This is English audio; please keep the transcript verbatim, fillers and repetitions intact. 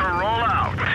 to roll out.